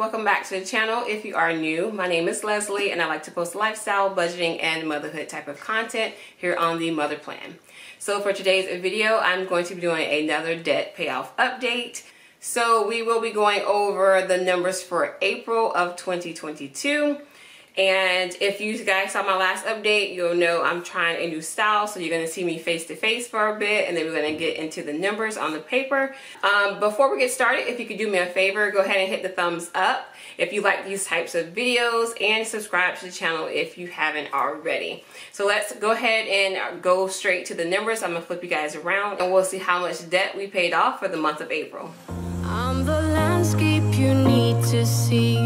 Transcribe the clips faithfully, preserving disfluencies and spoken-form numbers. welcome back to the channel. If you are new, my name is Leslie and I like to post lifestyle, budgeting, and motherhood type of content here on The Mother Plan. So for today's video, I'm going to be doing another debt payoff update. So we will be going over the numbers for April of twenty twenty-two. And if you guys saw my last update, you'll know I'm trying a new style. So you're going to see me face to face for a bit, and then we're going to get into the numbers on the paper. Um, before we get started, if you could do me a favor, go ahead and hit the thumbs up if you like these types of videos, and subscribe to the channel if you haven't already. So let's go ahead and go straight to the numbers. I'm going to flip you guys around and we'll see how much debt we paid off for the month of April. I'm the landscape you need to see.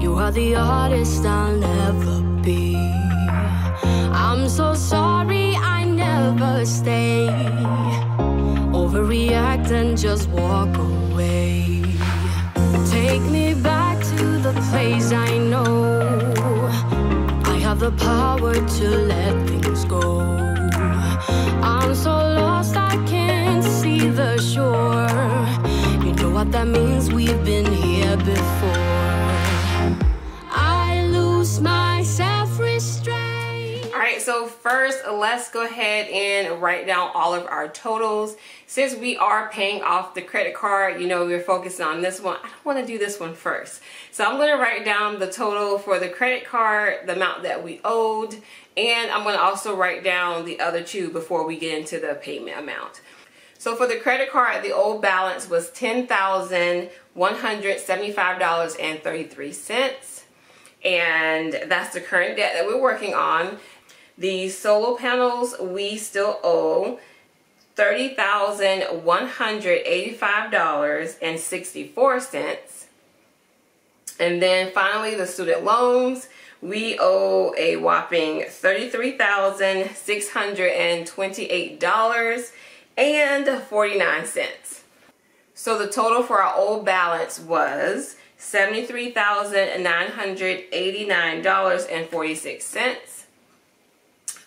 You are the artist I'll ever be. I'm so sorry I never stay. Overreact and just walk away. Take me back to the place I know. I have the power to let things go. I'm so lost I can't see the shore. You know what that means, we've been here before. Alright, so first let's go ahead and write down all of our totals. Since we are paying off the credit card, you know, we're focusing on this one. I don't want to do this one first. So I'm going to write down the total for the credit card, the amount that we owed, and I'm going to also write down the other two before we get into the payment amount. So for the credit card, the old balance was ten thousand one hundred seventy-five dollars and thirty-three cents. And that's the current debt that we're working on. The solar panels, we still owe thirty thousand one hundred eighty-five dollars and sixty-four cents. And then finally, the student loans, we owe a whopping thirty-three thousand six hundred twenty-eight dollars and forty-nine cents. So the total for our old balance was seventy-three thousand nine hundred eighty-nine dollars and forty-six cents.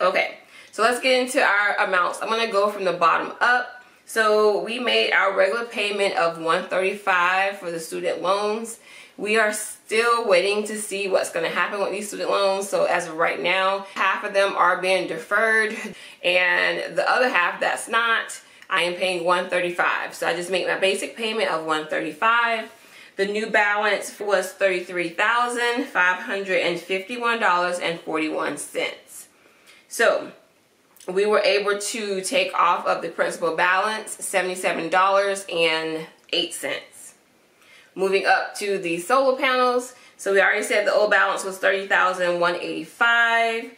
Okay, so let's get into our amounts. I'm going to go from the bottom up. So we made our regular payment of one hundred thirty-five dollars for the student loans. We are still waiting to see what's going to happen with these student loans. So as of right now, half of them are being deferred and the other half that's not. I am paying one hundred thirty-five dollars. So I just made my basic payment of one hundred thirty-five dollars. The new balance was thirty-three thousand five hundred fifty-one dollars and forty-one cents. So we were able to take off of the principal balance seventy-seven dollars and eight cents. Moving up to the solar panels. So we already said the old balance was thirty thousand one hundred eighty-five dollars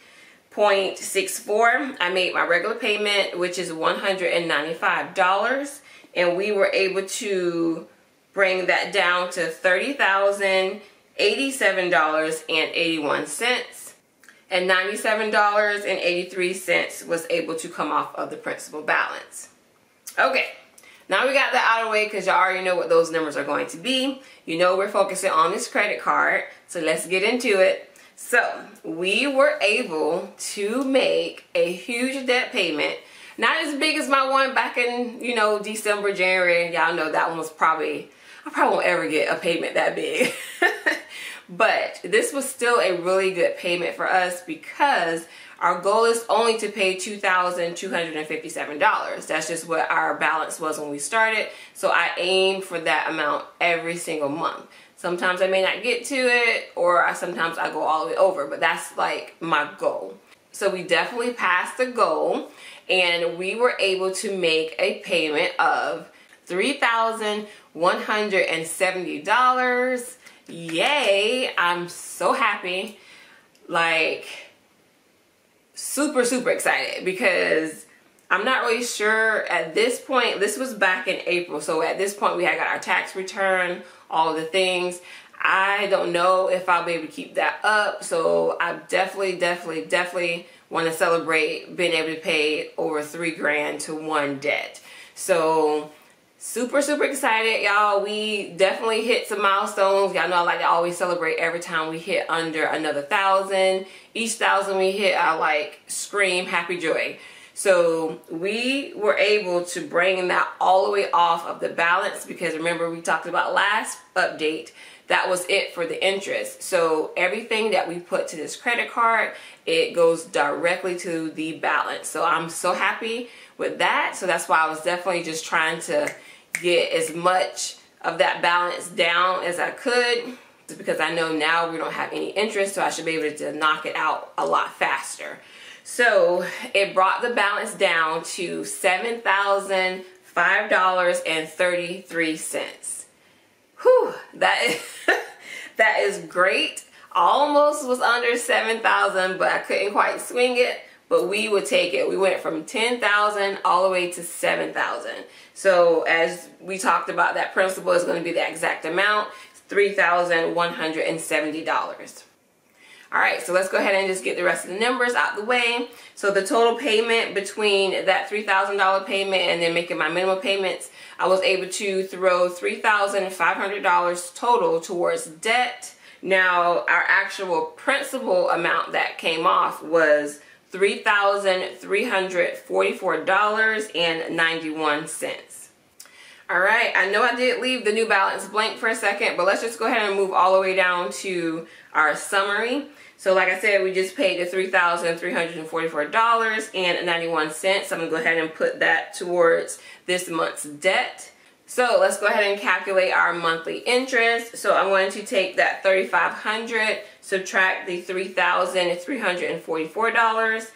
and sixty-four cents. I made my regular payment, which is one hundred ninety-five dollars, and we were able to bring that down to thirty thousand eighty-seven dollars and eighty-one cents, and ninety-seven dollars and eighty-three cents was able to come off of the principal balance. Okay, now we got that out of the way because y'all already know what those numbers are going to be. You know we're focusing on this credit card, so let's get into it. So we were able to make a huge debt payment. Not as big as my one back in, you know, December, January. Y'all know that one was probably, I probably won't ever get a payment that big. But this was still a really good payment for us because our goal is only to pay two thousand two hundred fifty-seven dollars. That's just what our balance was when we started. So I aim for that amount every single month. Sometimes I may not get to it, or I, sometimes I go all the way over, but that's like my goal. So we definitely passed the goal, and we were able to make a payment of three thousand one hundred seventy dollars. Yay! I'm so happy, like super super excited, because I'm not really sure at this point. This was back in April, so at this point we had got our tax return, all the things. I don't know if I'll be able to keep that up, so I definitely definitely definitely want to celebrate being able to pay over three grand to one debt. So super super excited, y'all. We definitely hit some milestones. Y'all know I like to always celebrate every time we hit under another thousand. Each thousand we hit, I like scream happy joy. So we were able to bring that all the way off of the balance, because remember we talked about last update, that was it for the interest. So everything that we put to this credit card, it goes directly to the balance. So I'm so happy with that. So that's why I was definitely just trying to get as much of that balance down as I could, because I know now we don't have any interest, so I should be able to knock it out a lot faster. So it brought the balance down to seven thousand five dollars and thirty-three cents. Whew, that is, that is great. I almost was under seven thousand, but I couldn't quite swing it, but we would take it. We went from ten thousand all the way to seven thousand. So as we talked about, that principal is going to be the exact amount, three thousand one hundred seventy dollars. All right, so let's go ahead and just get the rest of the numbers out the way. So the total payment between that three thousand dollar payment and then making my minimum payments, I was able to throw three thousand five hundred dollars total towards debt. Now, our actual principal amount that came off was three thousand three hundred forty-four dollars and ninety-one cents. All right, I know I did leave the new balance blank for a second, but let's just go ahead and move all the way down to our summary. So like I said, we just paid the three thousand three hundred forty-four dollars and ninety-one cents. So I'm gonna go ahead and put that towards this month's debt. So let's go ahead and calculate our monthly interest. So I'm going to take that three thousand five hundred dollars, subtract the three thousand three hundred forty-four dollars,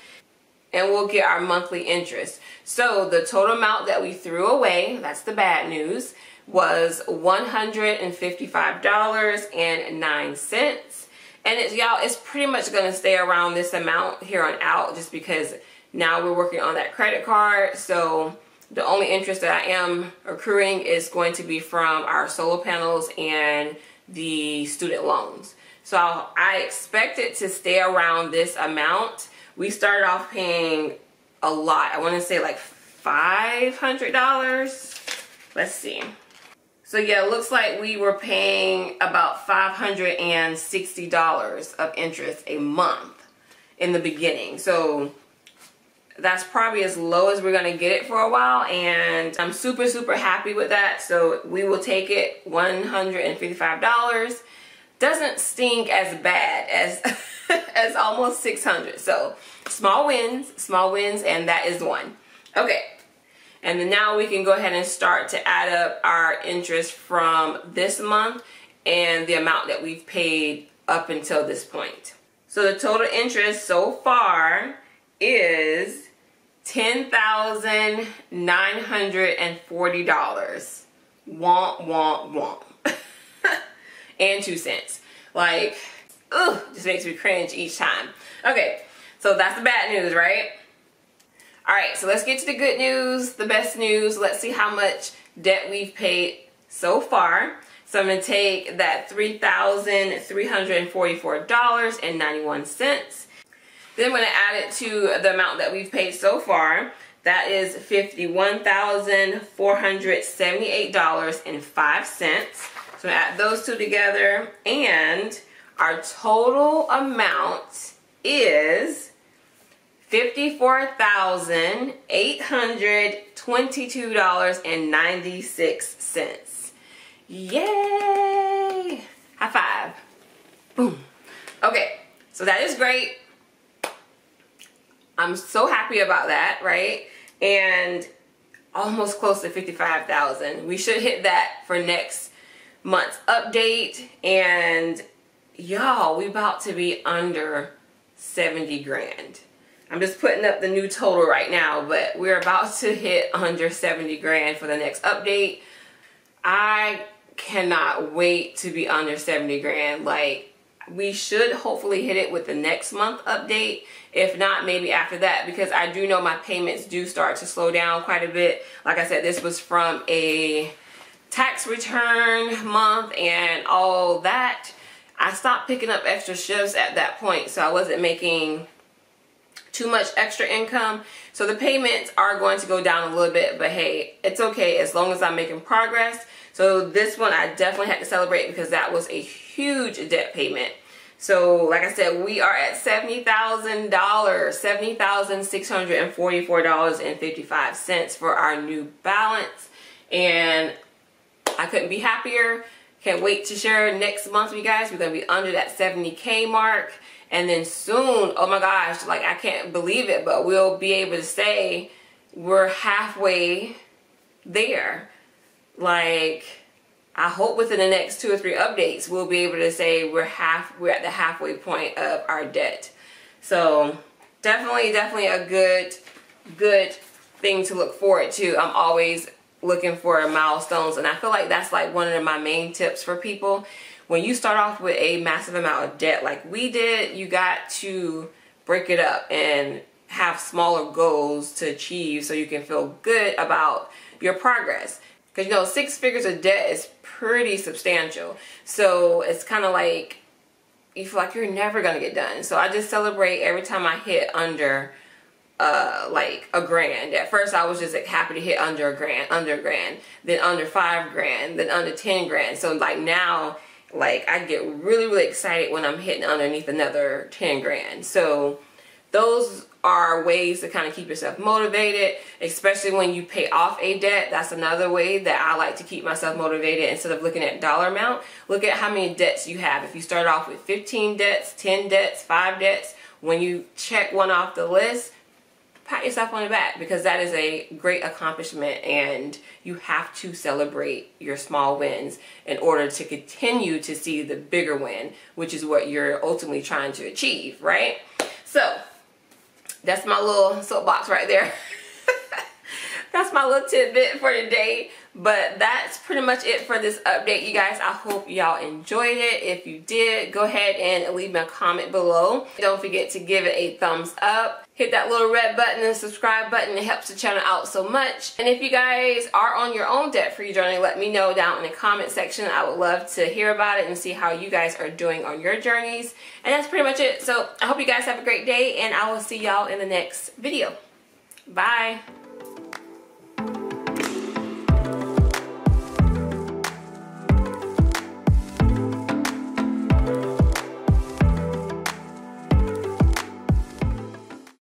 and we'll get our monthly interest. So the total amount that we threw away, that's the bad news, was one hundred fifty-five dollars and nine cents. And it's, y'all, it's pretty much gonna stay around this amount here on out, just because now we're working on that credit card. So the only interest that I am accruing is going to be from our solar panels and the student loans. So I expect it to stay around this amount. We started off paying a lot. I want to say like five hundred dollars. Let's see. So yeah, it looks like we were paying about five hundred sixty dollars of interest a month in the beginning. So that's probably as low as we're gonna get it for a while, and I'm super, super happy with that. So we will take it. One hundred fifty-five dollars doesn't sting as bad as as almost six hundred dollars. So small wins, small wins, and that is one. Okay, and then now we can go ahead and start to add up our interest from this month and the amount that we've paid up until this point. So the total interest so far is ten thousand nine hundred forty dollars. Womp, womp, womp. And two cents. Like, ugh, just makes me cringe each time. Okay, so that's the bad news, right? All right, so let's get to the good news, the best news. Let's see how much debt we've paid so far. So I'm gonna take that three thousand three hundred forty-four dollars and ninety-one cents. Then I'm going to add it to the amount that we've paid so far. That is fifty-one thousand four hundred seventy-eight dollars and five cents. So I add those two together, and our total amount is fifty-four thousand eight hundred twenty-two dollars and ninety-six cents. Yay! High five. Boom. Okay, so that is great. I'm so happy about that, right? And almost close to fifty-five thousand. We should hit that for next month's update. And y'all, we about to be under seventy grand. I'm just putting up the new total right now, but we're about to hit under seventy grand for the next update. I cannot wait to be under seventy grand. Like, we should hopefully hit it with the next month update. If not, maybe after that, because I do know my payments do start to slow down quite a bit. Like I said, this was from a tax return month and all that. I stopped picking up extra shifts at that point, so I wasn't making too much extra income. So the payments are going to go down a little bit, but hey, it's okay as long as I'm making progress. So this one I definitely had to celebrate, because that was a huge debt payment. So like I said, we are at seventy thousand dollars, seventy thousand six hundred forty-four dollars and fifty-five cents for our new balance. And I couldn't be happier. Can't wait to share next month with you guys. We're going to be under that seventy K mark. And then soon, oh my gosh, like I can't believe it, but we'll be able to say we're halfway there. Like, I hope within the next two or three updates, we'll be able to say we're half, we're at the halfway point of our debt. So definitely, definitely a good, good thing to look forward to. I'm always looking for milestones. And I feel like that's like one of my main tips for people. When you start off with a massive amount of debt, like we did, you got to break it up and have smaller goals to achieve so you can feel good about your progress. Because, you know, six figures of debt is pretty substantial. So it's kind of like you feel like you're never going to get done. So I just celebrate every time I hit under, uh, like, a grand. At first, I was just like, happy to hit under a grand, under a grand, then under five grand, then under ten grand. So, like, now, like, I get really, really excited when I'm hitting underneath another ten grand. So those are ways to kind of keep yourself motivated, especially when you pay off a debt. That's another way that I like to keep myself motivated. Instead of looking at dollar amount, look at how many debts you have. If you start off with fifteen debts, ten debts, five debts, when you check one off the list, pat yourself on the back, because that is a great accomplishment, and you have to celebrate your small wins in order to continue to see the bigger win, which is what you're ultimately trying to achieve, right? So that's my little soapbox right there. That's my little tidbit for today. But that's pretty much it for this update, you guys. I hope y'all enjoyed it. If you did, go ahead and leave me a comment below. Don't forget to give it a thumbs up. Hit that little red button and subscribe button. It helps the channel out so much. And if you guys are on your own debt-free journey, let me know down in the comment section. I would love to hear about it and see how you guys are doing on your journeys. And that's pretty much it. So I hope you guys have a great day, and I will see y'all in the next video. Bye.